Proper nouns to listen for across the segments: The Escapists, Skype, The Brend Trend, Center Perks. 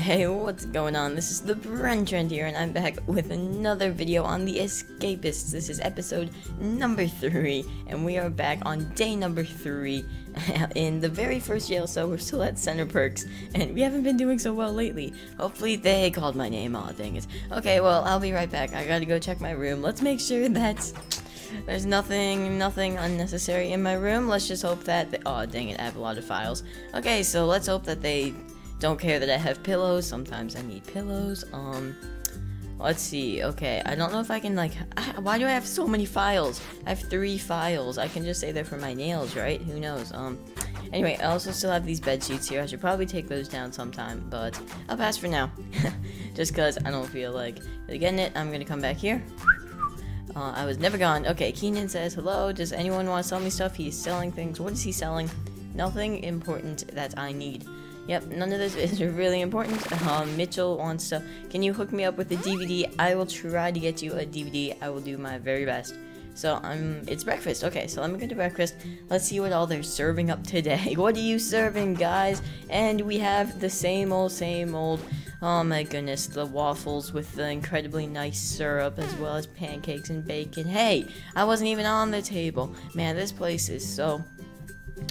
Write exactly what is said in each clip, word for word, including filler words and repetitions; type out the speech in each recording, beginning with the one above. Hey, what's going on? This is TheBrendTrend here, and I'm back with another video on The Escapists. This is episode number three, and we are back on day number three in the very first jail cell. We're still at Center Perks, and we haven't been doing so well lately. Hopefully they called my name. Aw, dang it. Okay, well, I'll be right back. I gotta go check my room. Let's make sure that there's nothing, nothing unnecessary in my room. Let's just hope that they, aw, dang it, I have a lot of files. Okay, so let's hope that they don't care that I have pillows. Sometimes I need pillows. Um, let's see. Okay, I don't know if I can, like, I, why do I have so many files? I have three files. I can just say they're for my nails, right? Who knows? Um, anyway, I also still have these bed sheets here. I should probably take those down sometime, but I'll pass for now. Just because I don't feel like really getting it, I'm going to come back here. Uh, I was never gone. Okay, Keenan says, hello, does anyone want to sell me stuff? He's selling things. What is he selling? Nothing important that I need. Yep, none of this is really important. Um, Mitchell wants to, can you hook me up with a D V D? I will try to get you a D V D. I will do my very best. So, um, it's breakfast. Okay, so let me go to breakfast. Let's see what all they're serving up today. What are you serving, guys? And we have the same old, same old. Oh my goodness, the waffles with the incredibly nice syrup, as well as pancakes and bacon. Hey, I wasn't even on the table. Man, this place is so,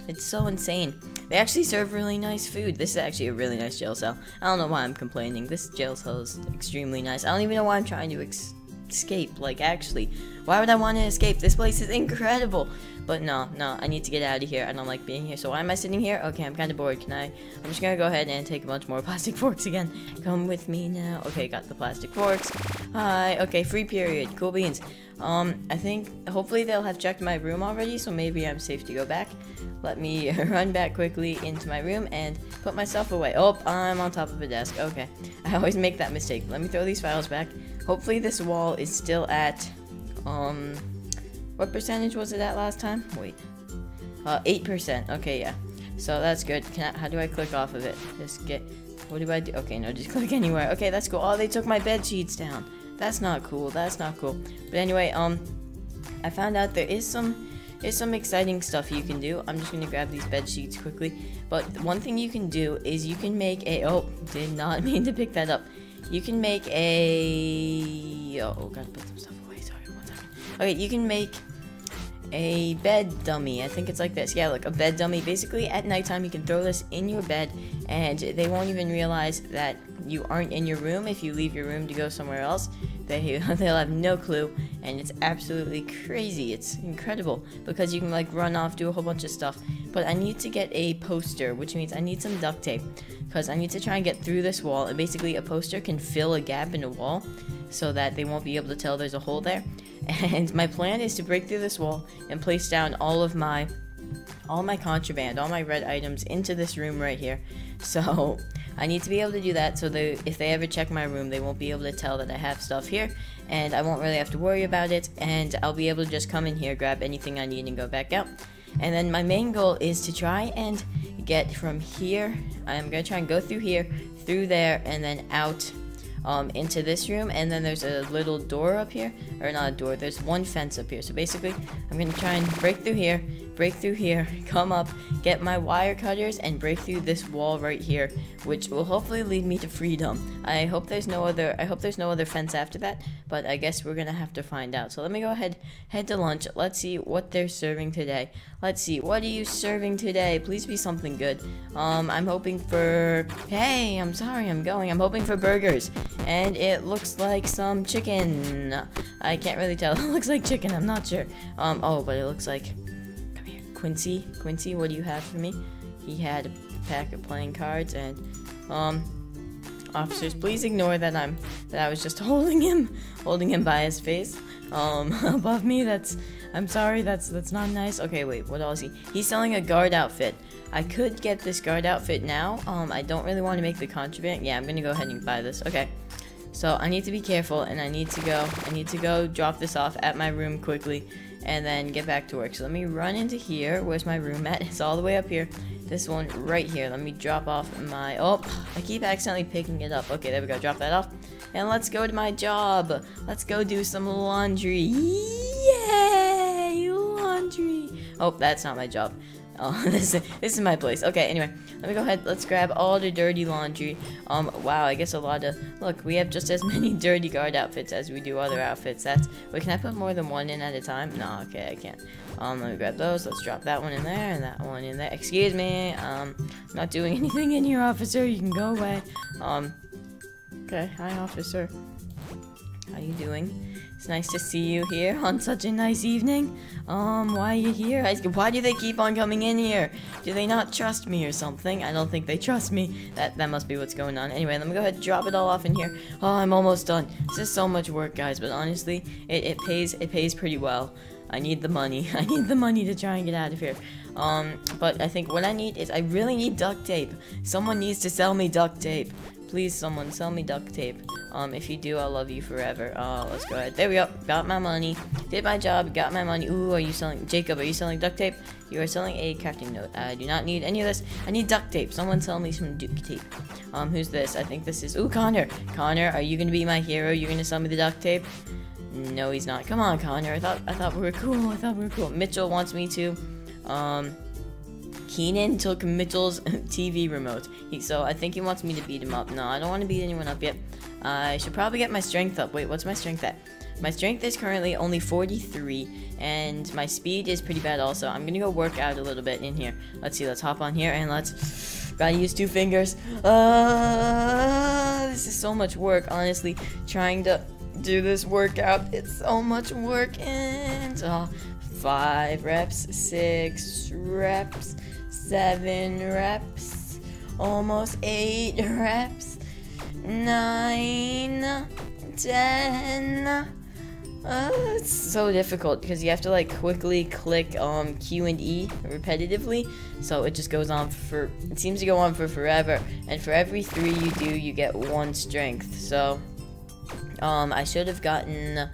it's so insane. They actually serve really nice food. This is actually a really nice jail cell. I don't know why I'm complaining. This jail cell is extremely nice. I don't even know why I'm trying to ex escape. Like, actually, why would I want to escape? This place is incredible. But no, no, I need to get out of here. I don't like being here. So why am I sitting here? Okay, I'm kind of bored. Can I? I'm just going to go ahead and take a bunch more plastic forks again. Come with me now. Okay, got the plastic forks. Hi. Okay, free period. Cool beans. Um, I think, hopefully they'll have checked my room already, so maybe I'm safe to go back. Let me run back quickly into my room and put myself away. Oh, I'm on top of a desk. Okay. I always make that mistake. Let me throw these files back. Hopefully this wall is still at, um, what percentage was it at last time? Wait. Uh, eight percent. Okay, yeah. So that's good. Can I, how do I click off of it? Just get, what do I do? Okay, no, just click anywhere. Okay, that's cool. Oh, they took my bed sheets down. That's not cool. That's not cool. But anyway, um, I found out there is some there's some exciting stuff you can do. I'm just gonna grab these bed sheets quickly. But one thing you can do is you can make a. Oh, did not mean to pick that up. You can make a. Oh, gotta put some stuff away. Sorry, one second. Okay, you can make a bed dummy. I think it's like this. Yeah, look, a bed dummy. Basically, at nighttime, you can throw this in your bed, and they won't even realize that you aren't in your room. If you leave your room to go somewhere else, they, they'll have no clue, and it's absolutely crazy. It's incredible, because you can, like, run off, do a whole bunch of stuff. But I need to get a poster, which means I need some duct tape, because I need to try and get through this wall, and basically a poster can fill a gap in a wall, so that they won't be able to tell there's a hole there. And my plan is to break through this wall and place down all of my, all my contraband, all my red items into this room right here. So I need to be able to do that, so they, if they ever check my room, they won't be able to tell that I have stuff here, and I won't really have to worry about it, and I'll be able to just come in here, grab anything I need, and go back out. And then my main goal is to try and get from here, I'm going to try and go through here, through there, and then out Um, into this room, and then there's a little door up here, or not a door, there's one fence up here. So basically, I'm gonna try and break through here, break through here, come up, get my wire cutters, and break through this wall right here, which will hopefully lead me to freedom. I hope there's no other, I hope there's no other fence after that, but I guess we're gonna have to find out. So let me go ahead, head to lunch, let's see what they're serving today. Let's see, what are you serving today? Please be something good. Um, I'm hoping for, hey, I'm sorry, I'm going, I'm hoping for burgers. And it looks like some chicken. I can't really tell. It looks like chicken. I'm not sure. Um. Oh, but it looks like. Come here, Quincy. Quincy, what do you have for me? He had a pack of playing cards and. Um. Officers, please ignore that I'm that I was just holding him, holding him by his face. Um. Above me. That's. I'm sorry. That's that's not nice. Okay. Wait. What else is he? He's selling a guard outfit. I could get this guard outfit now. Um, I don't really want to make the contraband. Yeah, I'm gonna go ahead and buy this. Okay. So I need to be careful, and I need to go. I need to go drop this off at my room quickly, and then get back to work. So let me run into here. Where's my room at? It's all the way up here. This one right here. Let me drop off my. Oh, I keep accidentally picking it up. Okay, there we go. Drop that off, and let's go to my job. Let's go do some laundry. Yay, laundry. Oh, that's not my job. Oh, this is, this is my place. Okay, anyway, let me go ahead. Let's grab all the dirty laundry. Um, wow, I guess a lot of... Look, we have just as many dirty guard outfits as we do other outfits. That's... Wait, can I put more than one in at a time? No, okay, I can't. Um, let me grab those. Let's drop that one in there and that one in there. Excuse me. Um, I'm not doing anything in here, officer. You can go away. Um, okay. Hi, officer. How you doing? It's nice to see you here on such a nice evening. Um, why are you here? I, why do they keep on coming in here? Do they not trust me or something? I don't think they trust me. That that must be what's going on. Anyway, let me go ahead and drop it all off in here. Oh, I'm almost done. This is so much work, guys, but honestly, it, it pays it pays pretty well. I need the money. I need the money to try and get out of here. Um, but I think what I need is I really need duct tape. Someone needs to sell me duct tape. Please, someone, sell me duct tape. Um, if you do, I'll love you forever. Oh, let's go ahead. There we go. Got my money. Did my job. Got my money. Ooh, are you selling... Jacob, are you selling duct tape? You are selling a captain note. I do not need any of this. I need duct tape. Someone sell me some duct tape. Um, who's this? I think this is... Ooh, Connor. Connor, are you going to be my hero? You're going to sell me the duct tape? No, he's not. Come on, Connor. I thought, I thought we were cool. I thought we were cool. Mitchell wants me to... Um... Keenan took Mitchell's T V remote, he, so I think he wants me to beat him up. No, I don't want to beat anyone up yet. Uh, I should probably get my strength up. Wait, what's my strength at? My strength is currently only forty-three, and my speed is pretty bad also. I'm going to go work out a little bit in here. Let's see, let's hop on here, and let's... Gotta use two fingers. Uh, this is so much work, honestly, trying to do this workout. It's so much work, and... Oh, five reps, six reps... seven reps, almost eight reps, nine, ten. Uh, it's so difficult because you have to like quickly click um Q and E repetitively, so it just goes on for. It seems to go on for forever, and for every three you do, you get one strength. So, um, I should have gotten.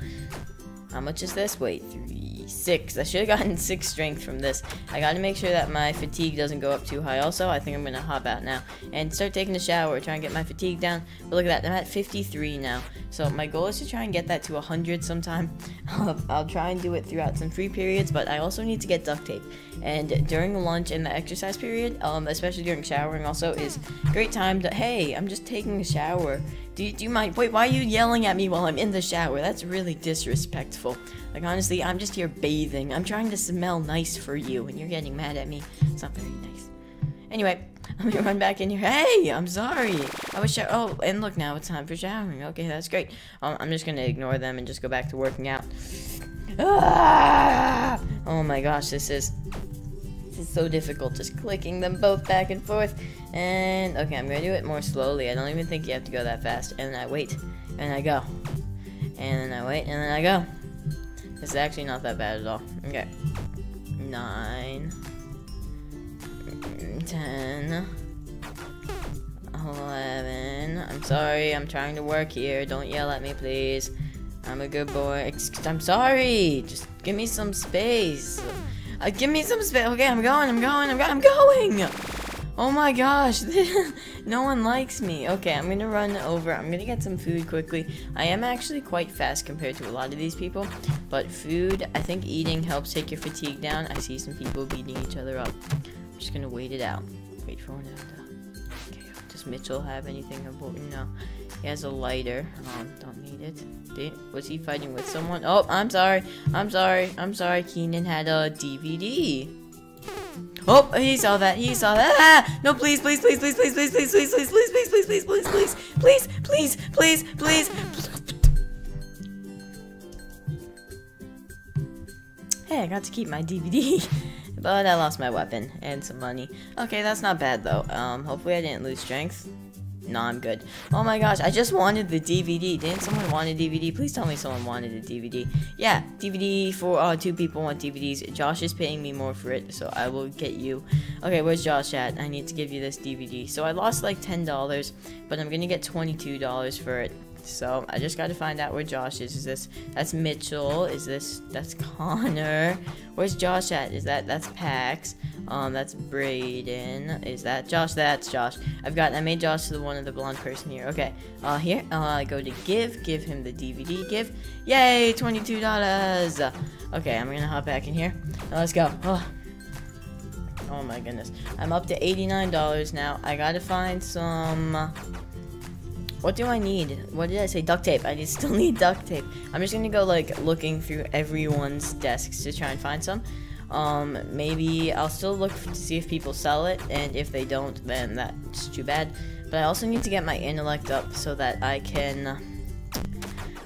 How much is this? Wait, three, six. I should have gotten six strength from this. I gotta make sure that my fatigue doesn't go up too high also. I think I'm gonna hop out now and start taking a shower, try and get my fatigue down. But look at that, I'm at fifty-three now. So my goal is to try and get that to one hundred sometime. I'll try and do it throughout some free periods, but I also need to get duct tape. And during lunch and the exercise period, um, especially during showering also, is great time to, hey, I'm just taking a shower. Do you, do you mind? Wait, why are you yelling at me while I'm in the shower? That's really disrespectful. Like, honestly, I'm just here bathing. I'm trying to smell nice for you, and you're getting mad at me. It's not very nice. Anyway, let me run back in here. Hey, I'm sorry. I was shower. Oh, and look, now it's time for showering. Okay, that's great. Um, I'm just going to ignore them and just go back to working out. Ah! Oh my gosh, this is... It's so difficult just clicking them both back and forth. And okay, I'm gonna do it more slowly. I don't even think you have to go that fast. And then I wait, and I go, and then I wait, and then I go. This is actually not that bad at all. Okay, nine, ten, eleven. I'm sorry, I'm trying to work here. Don't yell at me, please. I'm a good boy. I'm sorry. Just give me some space. Uh, give me some space. Okay, I'm going, I'm going, I'm going, I'm going! Oh my gosh, no one likes me. Okay, I'm gonna run over. I'm gonna get some food quickly. I am actually quite fast compared to a lot of these people, but food, I think eating helps take your fatigue down. I see some people beating each other up. I'm just gonna wait it out. Wait for one out. Okay, does Mitchell have anything important? No. He has a lighter. Um, don't need it. Did, was he fighting with someone? Oh, I'm sorry. I'm sorry. I'm sorry. Keenan had a D V D. Oh, he saw that. He saw that. Ah! No, please, please, please, please, please, please, please, please, please, please, please, please, please, please, please, please, please, please, please. Hey, I got to keep my D V D. But I lost my weapon and some money. Okay, that's not bad, though. Um, hopefully I didn't lose strength. No, I'm good. Oh my gosh, I just wanted the D V D. Didn't someone want a D V D? Please tell me someone wanted a D V D. Yeah, D V D for uh, two people want D V Ds. Josh is paying me more for it, so I will get you. Okay, where's Josh at? I need to give you this D V D. So I lost like ten dollars, but I'm gonna get twenty-two dollars for it. So I just got to find out where Josh is. Is this? That's Mitchell. Is this? That's Connor. Where's Josh at? Is that? That's Pax. Um, that's Brayden. Is that Josh? That's Josh. I've got. I made Josh the one of the blonde person here. Okay. Uh, here. Uh, I go to give. Give him the D V D. Give. Yay! twenty-two dollars. Okay. I'm gonna hop back in here. Now let's go. Oh. Oh my goodness. I'm up to eighty-nine dollars now. I gotta find some... What do I need? What did I say? Duct tape. I still need duct tape. I'm just gonna go, like, looking through everyone's desks to try and find some. Um, maybe I'll still look to see if people sell it, and if they don't, then that's too bad. But I also need to get my intellect up so that I can...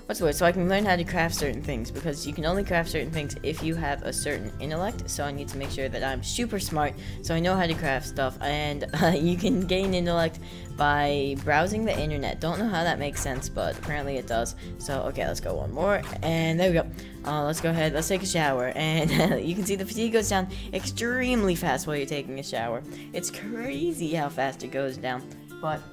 What's the word? So I can learn how to craft certain things, because you can only craft certain things if you have a certain intellect. So I need to make sure that I'm super smart, so I know how to craft stuff. And uh, you can gain intellect by browsing the internet. Don't know how that makes sense, but apparently it does. So okay, let's go one more, and there we go. Uh, let's go ahead. Let's take a shower, and you can see the fatigue goes down extremely fast while you're taking a shower. It's crazy how fast it goes down. But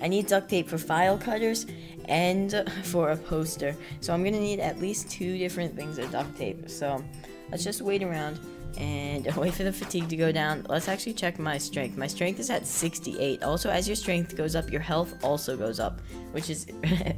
I need duct tape for file cutters and for a poster, so I'm gonna need at least two different things of duct tape. So let's just wait around and wait for the fatigue to go down. Let's actually check my strength. My strength is at sixty-eight. Also, as your strength goes up, your health also goes up, which is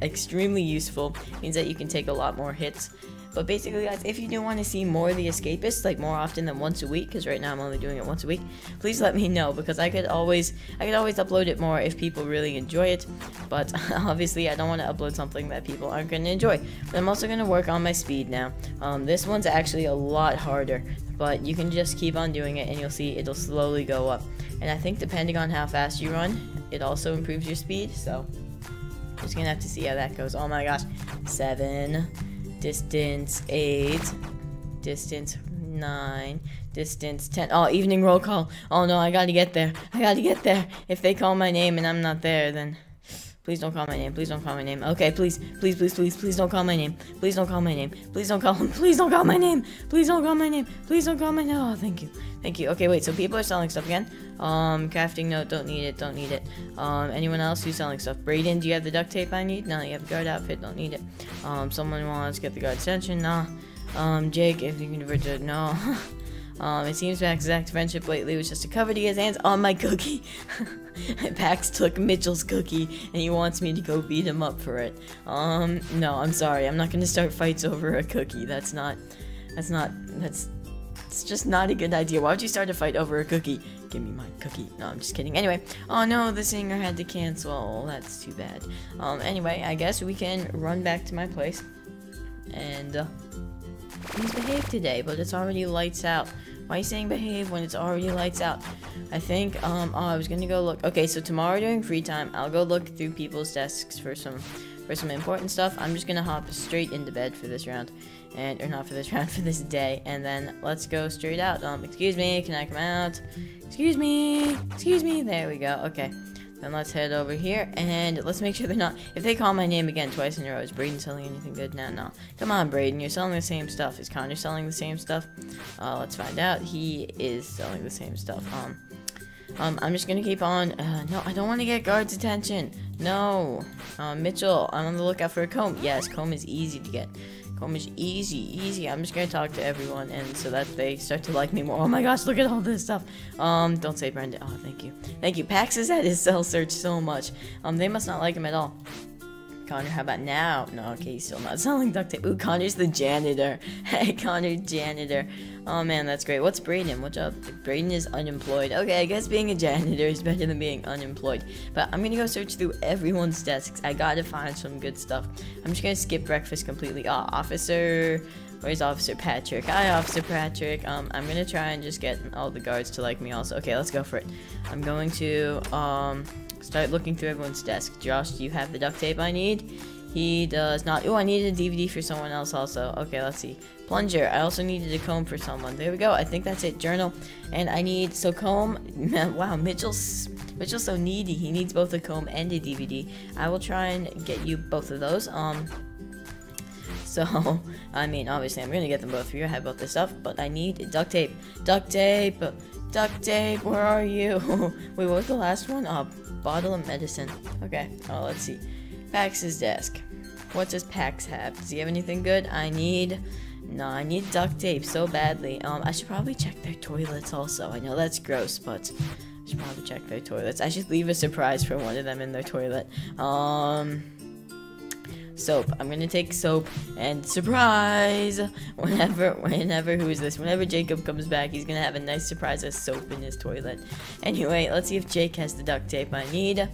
extremely useful. It means that you can take a lot more hits. But basically, guys, if you do want to see more of The Escapists, like more often than once a week, because right now I'm only doing it once a week, please let me know, because I could always I could always upload it more if people really enjoy it. But obviously, I don't want to upload something that people aren't going to enjoy. But I'm also going to work on my speed now. Um, this one's actually a lot harder, but you can just keep on doing it, and you'll see it'll slowly go up. And I think depending on how fast you run, it also improves your speed. So just gonna have to see how that goes. Oh my gosh, seven. Distance eight, distance nine, distance ten. Oh, evening roll call. Oh no, I gotta get there. I gotta get there. If they call my name and I'm not there, then please don't call my name. Please don't call my name. Okay, please, please, please, please, please don't call my name. Please don't call my name. Please don't call. Please don't call my name. Please don't call my name. Please don't call my name. Oh, thank you, thank you. Okay, wait. So people are selling stuff again. Um, crafting note. Don't need it. Don't need it. Um, anyone else who's selling stuff? Brayden, do you have the duct tape I need? No, you have the guard outfit. Don't need it. Um, someone wants to get the guard extension. Nah. Um, Jake, if you can divert it. No. Um, it seems Max's exact friendship lately was just to cover to his hands on my cookie. Pax took Mitchell's cookie, and he wants me to go beat him up for it. Um, no, I'm sorry. I'm not going to start fights over a cookie. That's not, that's not, that's, it's just not a good idea. Why would you start a fight over a cookie? Give me my cookie. No, I'm just kidding. Anyway, oh no, the singer had to cancel. That's too bad. Um, anyway, I guess we can run back to my place, and, uh, please behave today, but it's already lights out. Why are you saying behave when it's already lights out? I think, um, oh, I was gonna go look. Okay, so tomorrow during free time, I'll go look through people's desks for some, for some important stuff. I'm just gonna hop straight into bed for this round, and, or not for this round, for this day, and then let's go straight out. Um, excuse me, can I come out? Excuse me, excuse me, there we go, okay. Then let's head over here, and let's make sure they're not... If they call my name again twice in a row, is Brayden selling anything good? No, no. Come on, Brayden, you're selling the same stuff. Is Connor selling the same stuff? Uh, let's find out. He is selling the same stuff. Um, um, I'm just gonna keep on... Uh, no, I don't want to get guards' attention. No. Uh, Mitchell, I'm on the lookout for a comb. Yes, comb is easy to get. Comb is easy, easy. I'm just gonna talk to everyone, and so that they start to like me more. Oh my gosh, look at all this stuff. Um, don't say Brenda. Oh, thank you. Thank you. Pax is at his cell search so much. Um, they must not like him at all. Connor, how about now? No, okay, he's still not selling duct tape. Ooh, Connor's the janitor. Hey, Connor, janitor. Oh, man, that's great. What's Brayden? What's up? Brayden is unemployed. Okay, I guess being a janitor is better than being unemployed. But I'm gonna go search through everyone's desks. I gotta find some good stuff. I'm just gonna skip breakfast completely. Ah, oh, officer... Where's Officer Patrick? Hi, Officer Patrick. Um, I'm gonna try and just get all the guards to like me also. Okay, let's go for it. I'm going to, um... start looking through everyone's desk. Josh, do you have the duct tape I need? He does not. Oh, I needed a D V D for someone else also. Okay, let's see. Plunger. I also needed a comb for someone. There we go. I think that's it. Journal. And I need... So, comb... Wow, Mitchell's... Mitchell's so needy. He needs both a comb and a D V D. I will try and get you both of those. Um... So, I mean, obviously, I'm gonna get them both for you. I have both this stuff, but I need duct tape. Duct tape! Duct tape, where are you? Wait, what was the last one? Uh, bottle of medicine. Okay, oh, let's see. Pax's desk. What does Pax have? Does he have anything good? I need... No, I need duct tape so badly. Um, I should probably check their toilets also. I know that's gross, but... I should probably check their toilets. I should leave a surprise for one of them in their toilet. Um... soap. I'm gonna take soap, and surprise! Whenever, whenever, who is this? Whenever Jacob comes back, he's gonna have a nice surprise of soap in his toilet. Anyway, let's see if Jake has the duct tape I need.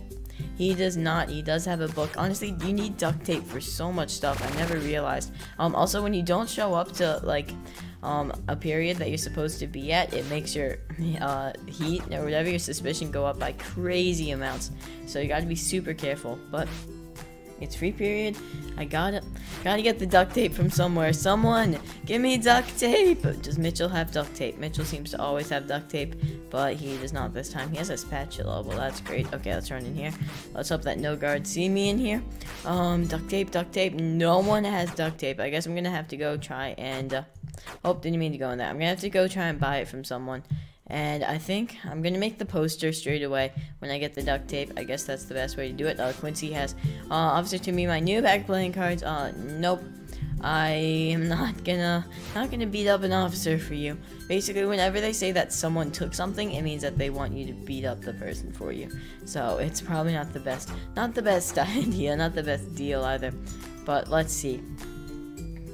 He does not. He does have a book. Honestly, you need duct tape for so much stuff. I never realized. Um, also, when you don't show up to, like, um, a period that you're supposed to be at, it makes your, uh, heat or whatever, your suspicion go up by crazy amounts. So you gotta be super careful, but it's free period. I gotta, gotta get the duct tape from somewhere. Someone, give me duct tape. Does Mitchell have duct tape? Mitchell seems to always have duct tape, but he does not this time. He has a spatula. Well, that's great. Okay, let's run in here. Let's hope that no guards see me in here. Um, duct tape, duct tape. No one has duct tape. I guess I'm gonna have to go try and, uh, oh, didn't mean to go in there. I'm gonna have to go try and buy it from someone. And I think I'm going to make the poster straight away when I get the duct tape. I guess that's the best way to do it. Uh, Quincy has uh, Officer to me, my new back playing cards. Uh, nope. I am not gonna not gonna beat up an officer for you. Basically, whenever they say that someone took something, it means that they want you to beat up the person for you. So it's probably not the best, not the best idea, not the best deal either. But let's see.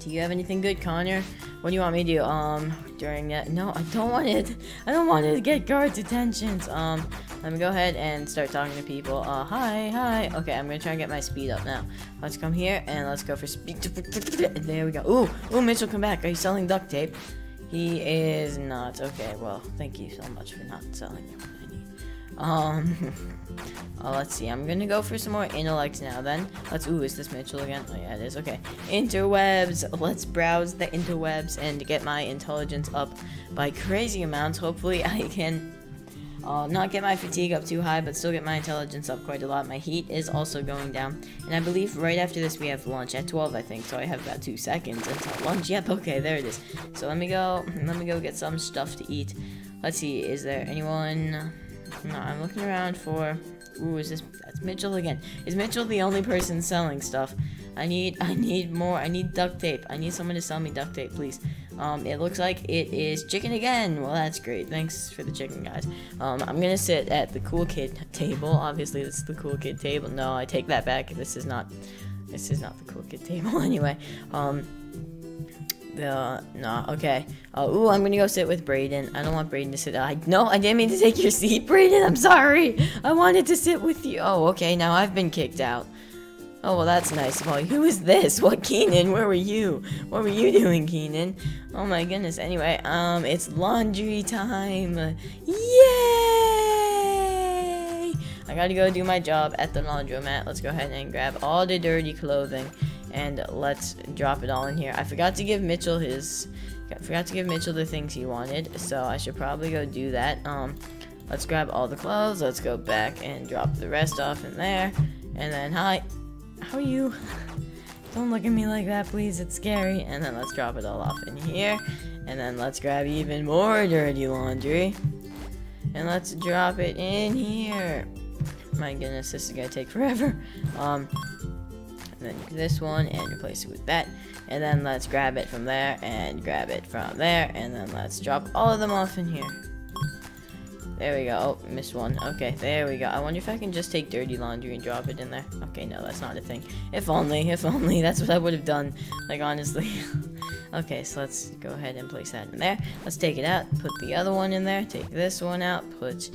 Do you have anything good, Connor? What do you want me to do? Um, during that? No, I don't want it. I don't want it to get guards' attentions. Um, let me go ahead and start talking to people. Uh, hi, hi. Okay, I'm gonna try and get my speed up now. Let's come here and let's go for speed. There we go. Ooh, ooh, Mitchell, come back. Are you selling duct tape? He is not. Okay, well, thank you so much for not selling it. Um, uh, let's see, I'm gonna go for some more intellect now then. Let's, ooh, is this Mitchell again? Oh yeah, it is, okay. Interwebs, let's browse the interwebs and get my intelligence up by crazy amounts. Hopefully I can, uh, not get my fatigue up too high, but still get my intelligence up quite a lot. My heat is also going down, and I believe right after this we have lunch, at twelve I think, so I have about two seconds until lunch. Yep, okay, there it is. So let me go, let me go get some stuff to eat. Let's see, is there anyone... No, I'm looking around for... Ooh, is this... That's Mitchell again. Is Mitchell the only person selling stuff? I need... I need more. I need duct tape. I need someone to sell me duct tape, please. Um, it looks like it is chicken again. Well, that's great. Thanks for the chicken, guys. Um, I'm gonna sit at the cool kid table. Obviously, this is the cool kid table. No, I take that back. This is not... This is not the cool kid table anyway. Um... Uh, no, okay. Uh, ooh, I'm gonna go sit with Brayden. I don't want Brayden to sit. I no, I didn't mean to take your seat, Brayden. I'm sorry. I wanted to sit with you. Oh, okay. Now I've been kicked out. Oh, well, that's nice of all. Who is this? What, Keenan? Where were you? What were you doing, Keenan? Oh my goodness. Anyway, um, it's laundry time. Yay! I gotta go do my job at the laundromat. Let's go ahead and grab all the dirty clothing. And let's drop it all in here. I forgot to give Mitchell his... I forgot to give Mitchell the things he wanted. So I should probably go do that. Um, let's grab all the clothes. Let's go back and drop the rest off in there. And then, hi. How are you? Don't look at me like that, please. It's scary. And then let's drop it all off in here. And then let's grab even more dirty laundry. And let's drop it in here. My goodness, this is gonna take forever. Um... And then this one and replace it with that, and then let's grab it from there and grab it from there, and then let's drop all of them off in here. There we go. Oh, missed one. Okay, there we go. I wonder if I can just take dirty laundry and drop it in there. Okay, no, that's not a thing. If only, if only, that's what I would have done, like, honestly. Okay, so let's go ahead and place that in there. Let's take it out, put the other one in there, take this one out, put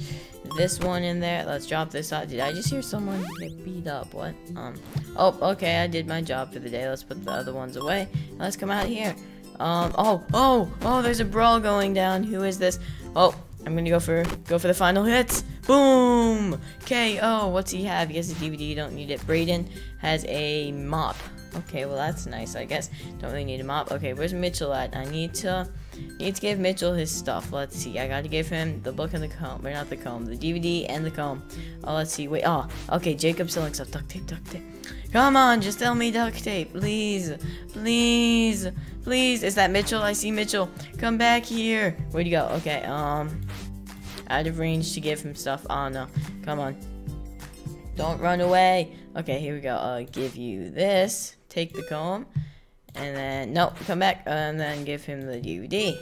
this one in there. Let's drop this out. Did I just hear someone get beat up? What? Um, oh, okay, I did my job for the day. Let's put the other ones away. Let's come out here. Um, oh, oh, oh, there's a brawl going down. Who is this? Oh, I'm gonna go for, go for the final hits. Boom! K O. What's he have? He has a D V D. You don't need it. Brayden has a mop. Okay, well, that's nice, I guess. Don't really need a mop. Okay, where's Mitchell at? I need to need to give Mitchell his stuff. Let's see. I gotta give him the book and the comb. Or not the comb. The D V D and the comb. Oh, let's see. Wait. Oh, okay. Jacob's selling stuff. Duct tape, duct tape. Come on, just tell me duct tape. Please. Please. Please. Is that Mitchell? I see Mitchell. Come back here. Where'd you go? Okay, um... out of range to give him stuff. Oh, no. Come on. Don't run away. Okay, here we go. I'll give you this. Take the comb, and then, nope, come back, and then give him the D V D.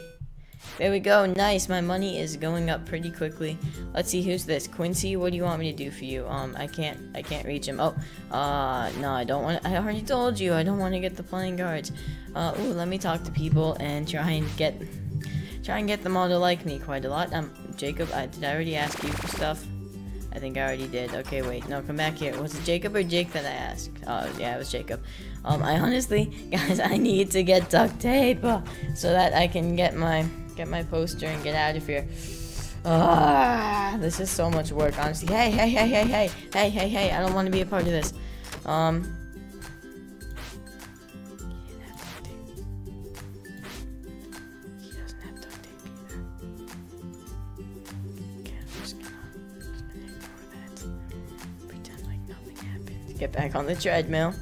There we go. Nice. My money is going up pretty quickly. Let's see. Who's this? Quincy, what do you want me to do for you? Um, I can't, I can't reach him. Oh, uh, no, I don't want to, I already told you, I don't want to get the playing cards. Uh, ooh, let me talk to people and try and get, try and get them all to like me quite a lot. Um, Jacob, I, did I already ask you for stuff? I think I already did. Okay, wait. No, come back here. Was it Jacob or Jake that I asked? Oh, yeah, it was Jacob. Um, I honestly, guys, I need to get duct tape uh, so that I can get my get my poster and get out of here. Ah, this is so much work, honestly. Hey, hey, hey, hey, hey, hey, hey, hey! I don't want to be a part of this. Um. Get back on the treadmill,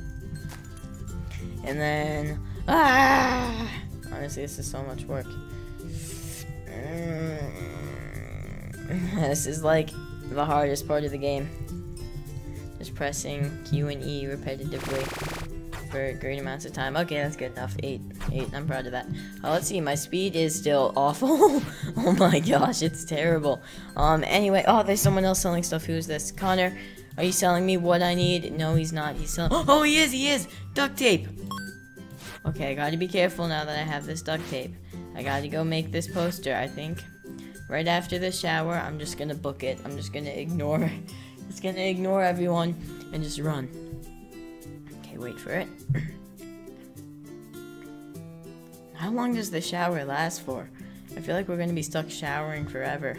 and then ah! Honestly, this is so much work. This is like the hardest part of the game. Just pressing Q and E repetitively for great amounts of time. Okay, that's good enough. Eight, eight. I'm proud of that. Uh, let's see. My speed is still awful. Oh my gosh, it's terrible. Um. Anyway, oh, there's someone else selling stuff. Who's this? Connor. Are you selling me what I need? No, he's not. He's selling. Oh, he is. He is. Duct tape. Okay, I gotta be careful now that I have this duct tape. I gotta go make this poster, I think. Right after the shower, I'm just gonna book it. I'm just gonna ignore. It's gonna ignore everyone and just run. Okay, wait for it. How long does the shower last for? I feel like we're gonna be stuck showering forever.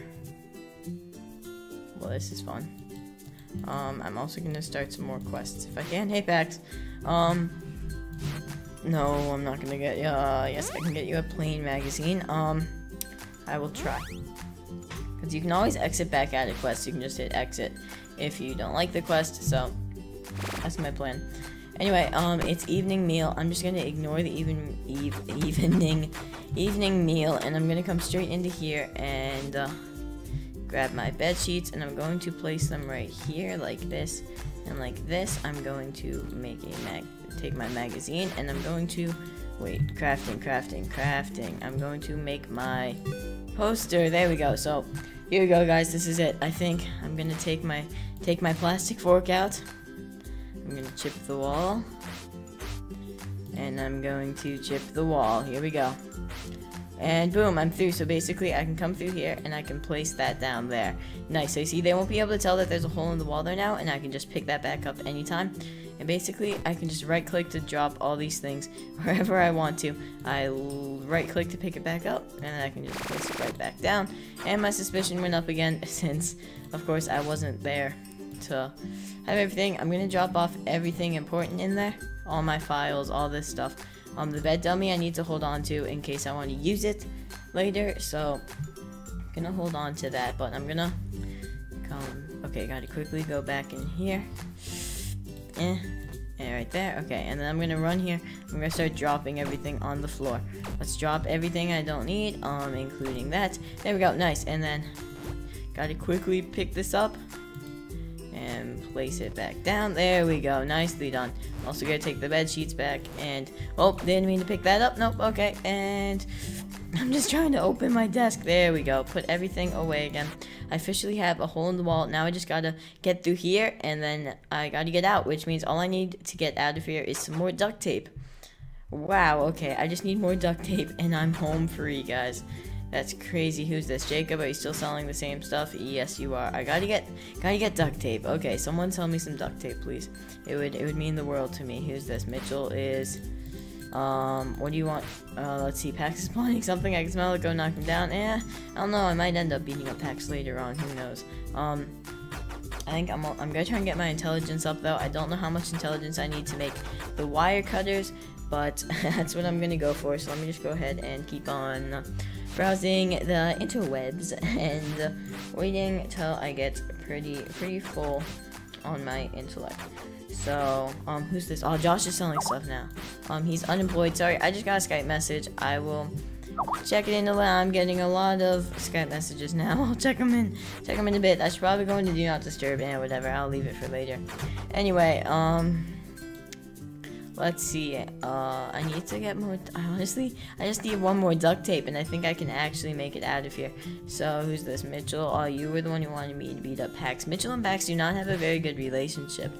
Well, this is fun. Um, I'm also gonna start some more quests if I can. Hey, Pax. Um, no, I'm not gonna get you. Uh, yes, I can get you a plain magazine. Um, I will try. Because you can always exit back out of quests. You can just hit exit if you don't like the quest. So, that's my plan. Anyway, um, it's evening meal. I'm just gonna ignore the even, eve, evening, evening meal. And I'm gonna come straight into here and, uh, grab my bed sheets, and I'm going to place them right here like this and like this. I'm going to make a mag take my magazine, and I'm going to wait crafting crafting crafting I'm going to make my poster. There we go. So here we go, guys, this is it. I think I'm gonna take my take my plastic fork out. I'm gonna chip the wall, and I'm going to chip the wall. Here we go. And boom, I'm through. So basically, I can come through here, and I can place that down there. Nice. So you see, they won't be able to tell that there's a hole in the wall there now, and I can just pick that back up anytime. And basically, I can just right-click to drop all these things wherever I want to. I right-click to pick it back up, and then I can just place it right back down. And my suspicion went up again since, of course, I wasn't there to have everything. I'm going to drop off everything important in there. All my files, all this stuff. Um, the bed dummy I need to hold on to in case I want to use it later, so I'm gonna hold on to that, but I'm gonna come, okay, gotta quickly go back in here, eh, and right there, okay, and then I'm gonna run here, I'm gonna start dropping everything on the floor. Let's drop everything I don't need, um, including that. There we go, nice, and then gotta quickly pick this up and place it back down. There we go. Nicely done. Also gonna take the bed sheets back, and oh, didn't mean to pick that up. Nope. Okay, and I'm just trying to open my desk. There we go. Put everything away again. I officially have a hole in the wall. Now I just gotta get through here, and then I gotta get out, which means all I need to get out of here is some more duct tape. Wow. Okay, I just need more duct tape, and I'm home free, guys. That's crazy. Who's this? Jacob, are you still selling the same stuff? Yes, you are. I gotta get, gotta get duct tape. Okay, someone sell me some duct tape, please. It would, it would mean the world to me. Who's this? Mitchell is, um, what do you want? Uh, let's see. Pax is planning something. I can smell it. Go knock him down. Eh, I don't know. I might end up beating up Pax later on. Who knows? Um, I think I'm, I'm gonna try and get my intelligence up, though. I don't know how much intelligence I need to make the wire cutters, but that's what I'm gonna go for. So let me just go ahead and keep on Uh, browsing the interwebs and uh, waiting till I get pretty pretty full on my intellect. So um who's this? Oh, Josh is selling stuff now. Um he's unemployed. Sorry, I just got a Skype message. I will check it in a while. I'm getting a lot of Skype messages now. I'll check them in check them in a bit. I should probably go into do not disturb and whatever. I'll leave it for later. Anyway, um Let's see. Uh, I need to get more. I honestly, I just need one more duct tape, and I think I can actually make it out of here. So who's this, Mitchell? Oh, you were the one who wanted me to beat up Pax. Mitchell and Pax do not have a very good relationship.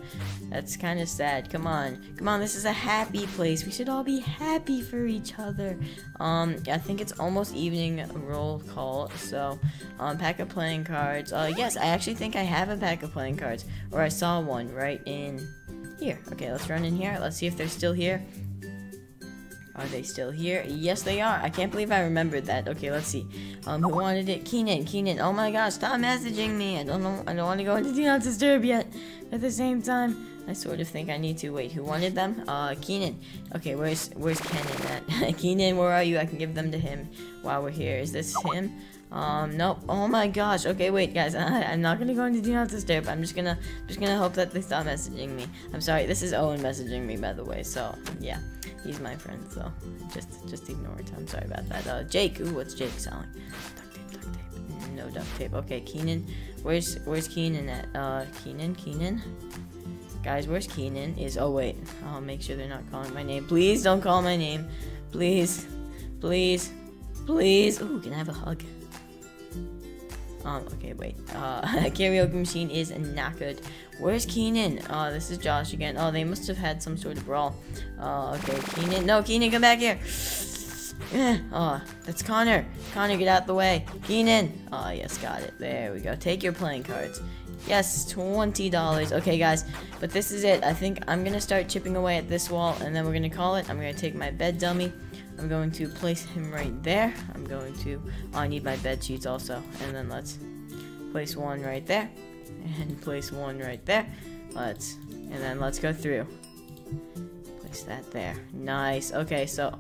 That's kind of sad. Come on, come on. This is a happy place. We should all be happy for each other. Um, I think it's almost evening. Roll call. So, um, pack of playing cards. Uh, yes, I actually think I have a pack of playing cards, or I saw one right in. Here. Okay, let's run in here. Let's see if they're still here. Are they still here? Yes, they are. I can't believe I remembered that. Okay, let's see. Um, who wanted it? Keenan. Keenan. Oh my gosh, stop messaging me. I don't know. I don't want to go into Do Not Disturb yet. At the same time, I sort of think I need to. Wait, who wanted them? Uh, Keenan. Okay, where's where's Kenan at? Keenan, where are you? I can give them to him while we're here. Is this him? Um, nope. Oh my gosh. Okay, wait, guys. I, I'm not gonna go into Do Not Disturb. I'm just gonna, just gonna hope that they stop messaging me. I'm sorry. This is Owen messaging me, by the way. So yeah, he's my friend. So just, just ignore it. I'm sorry about that. Uh, Jake. Ooh, what's Jake selling? Duct tape, duct tape. No duct tape. Okay, Keenan. Where's, where's Keenan at? Uh, Keenan, Keenan. Guys, where's Keenan? Is oh wait. I'll make sure they're not calling my name. Please don't call my name. Please, please, please. Ooh, can I have a hug? Um, okay, wait, uh, karaoke machine is not good. Where's Keenan? Uh, this is Josh again. Oh, they must have had some sort of brawl. Uh, okay, Keenan. No, Keenan, come back here. Oh, that's Connor. Connor, get out the way. Keenan. Oh, yes, got it. There we go. Take your playing cards. Yes, twenty dollars. Okay, guys, but this is it. I think I'm going to start chipping away at this wall, and then we're going to call it. I'm going to take my bed dummy. I'm going to place him right there. I'm going to, oh, I need my bed sheets also. And then let's place one right there. And place one right there. Let's, and then let's go through. Place that there. Nice. Okay, so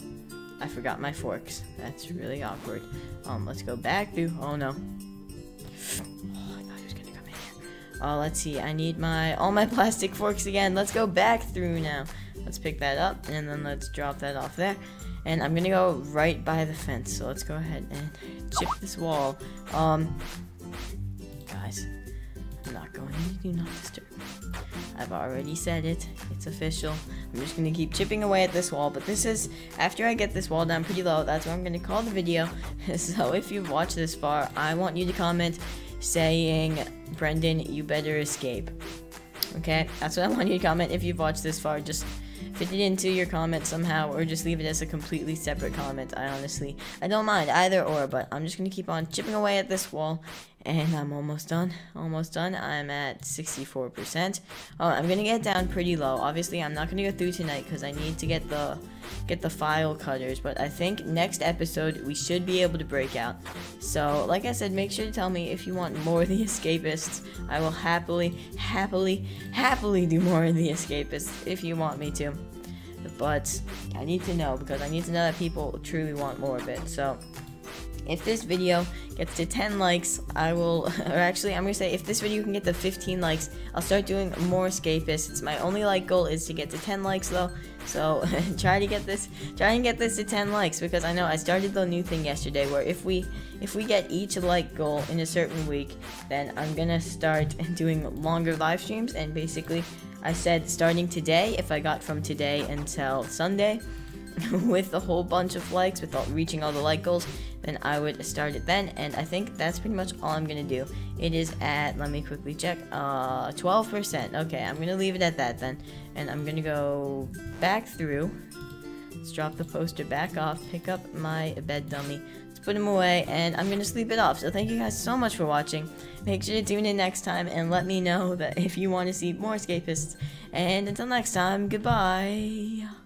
I forgot my forks. That's really awkward. Um, let's go back through. Oh no. Oh, I thought he was gonna come in here. Oh, let's see. I need my, all my plastic forks again. Let's go back through now. Let's pick that up, and then let's drop that off there. And I'm gonna go right by the fence, so let's go ahead and chip this wall. Um, guys, I'm not going to Do Not Disturb. I've already said it. It's official. I'm just gonna keep chipping away at this wall, but this is, after I get this wall down pretty low, that's where I'm gonna call the video. So if you've watched this far, I want you to comment saying, Brendan, you better escape. Okay, that's what I want you to comment if you've watched this far. Just fit it into your comment somehow, or just leave it as a completely separate comment. I honestly, I don't mind either or, but I'm just gonna keep on chipping away at this wall, and I'm almost done, almost done. I'm at sixty-four percent. Oh, I'm gonna get down pretty low. Obviously, I'm not gonna go through tonight because I need to get the get the file cutters, but I think next episode we should be able to break out. So, like I said, make sure to tell me if you want more of The Escapists. I will happily, happily, happily do more of The Escapists if you want me to. But I need to know, because I need to know that people truly want more of it. So, if this video gets to ten likes, I will, or actually I'm going to say if this video can get to fifteen likes, I'll start doing more Escapists. My only like goal is to get to ten likes though, so try to get this, try and get this to ten likes, because I know I started the new thing yesterday where if we, if we get each like goal in a certain week, then I'm going to start doing longer live streams, and basically I said starting today, if I got from today until Sunday, with a whole bunch of likes, without reaching all the like goals, then I would start it then. And I think that's pretty much all I'm gonna do. It is at, let me quickly check, uh, twelve percent. Okay, I'm gonna leave it at that then, and I'm gonna go back through. Let's drop the poster back off, pick up my bed dummy, let's put him away, and I'm gonna sleep it off. So thank you guys so much for watching. Make sure to tune in next time and let me know that if you want to see more Escapists, and until next time, goodbye.